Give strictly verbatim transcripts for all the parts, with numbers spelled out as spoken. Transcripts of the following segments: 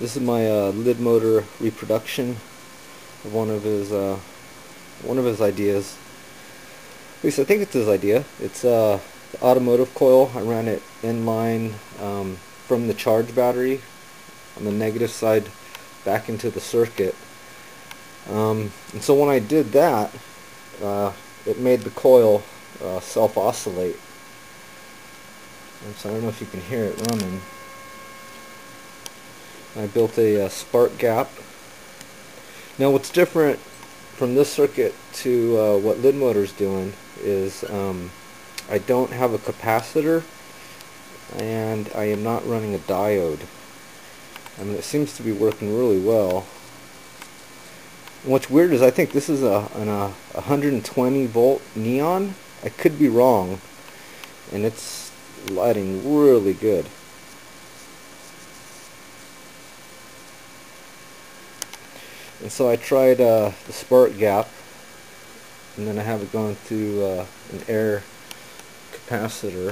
This is my uh, lid motor reproduction of one of his uh, one of his ideas. At least I think it's his idea. It's uh, the automotive coil. I ran it inline um, from the charge battery on the negative side back into the circuit. Um, and so when I did that, uh, it made the coil uh, self-oscillate. So I don't know if you can hear it running. I built a, a spark gap. Now what's different from this circuit to uh, what lid motor's doing is um, I don't have a capacitor and I am not running a diode. I mean, it seems to be working really well. And what's weird is I think this is a an a one hundred twenty volt neon. I could be wrong, and it's lighting really good. And so I tried uh, the spark gap, and then I have it going through uh, an air capacitor.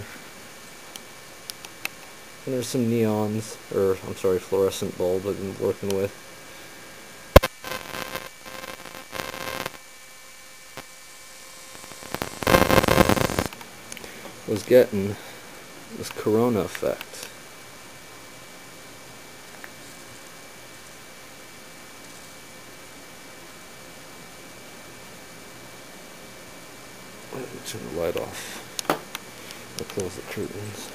And there's some neons, or I'm sorry, fluorescent bulbs I've been working with. Was getting this corona effect. Let me turn the light off. I'll close the curtains.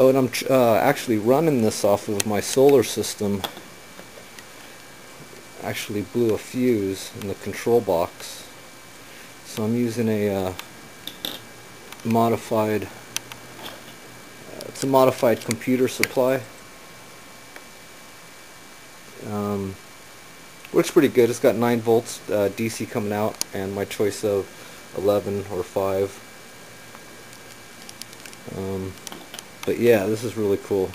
Oh, and I'm uh, actually running this off of my solar system. Actually blew a fuse in the control box, so I'm using a uh, modified. Uh, it's a modified computer supply. Um, works pretty good. It's got nine volts uh, D C coming out, and my choice of eleven or five. Um, But yeah, this is really cool.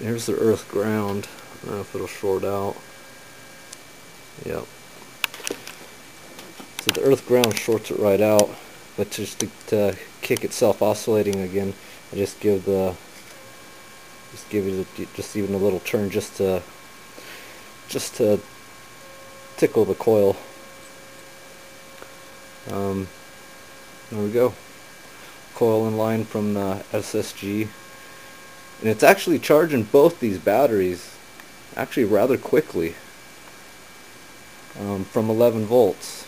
Here's the earth ground. I don't know if it'll short out. Yep. So the earth ground shorts it right out. But just to, to kick itself oscillating again, I just give the just give it a, just even a little turn just to just to tickle the coil. Um, there we go. Coil in line from the S S G, and it's actually charging both these batteries actually rather quickly um, from eleven volts.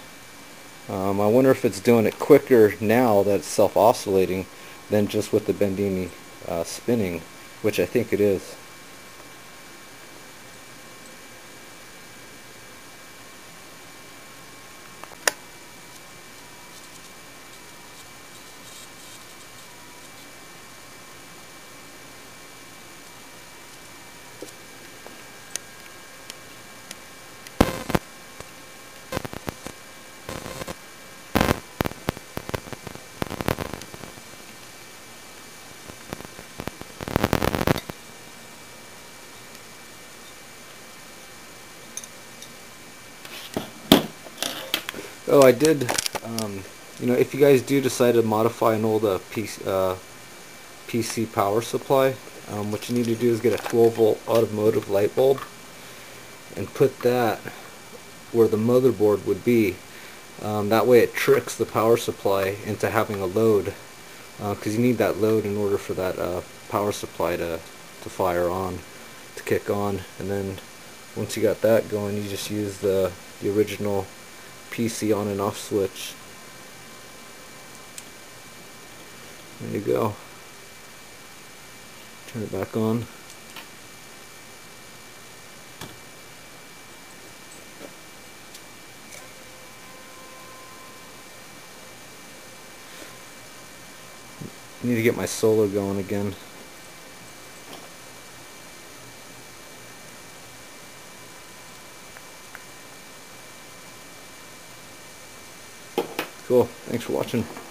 Um, I wonder if it's doing it quicker now that it's self-oscillating than just with the Bedini uh, spinning, which I think it is. Oh, I did, um, you know, if you guys do decide to modify an old uh, P C, uh, P C power supply, um, what you need to do is get a twelve volt automotive light bulb and put that where the motherboard would be. Um, that way it tricks the power supply into having a load, because uh, you need that load in order for that uh, power supply to, to fire on, to kick on. And then once you got that going, you just use the, the original P C on and off switch. There you go. Turn it back on. I need to get my solar going again. Cool. Thanks for watching.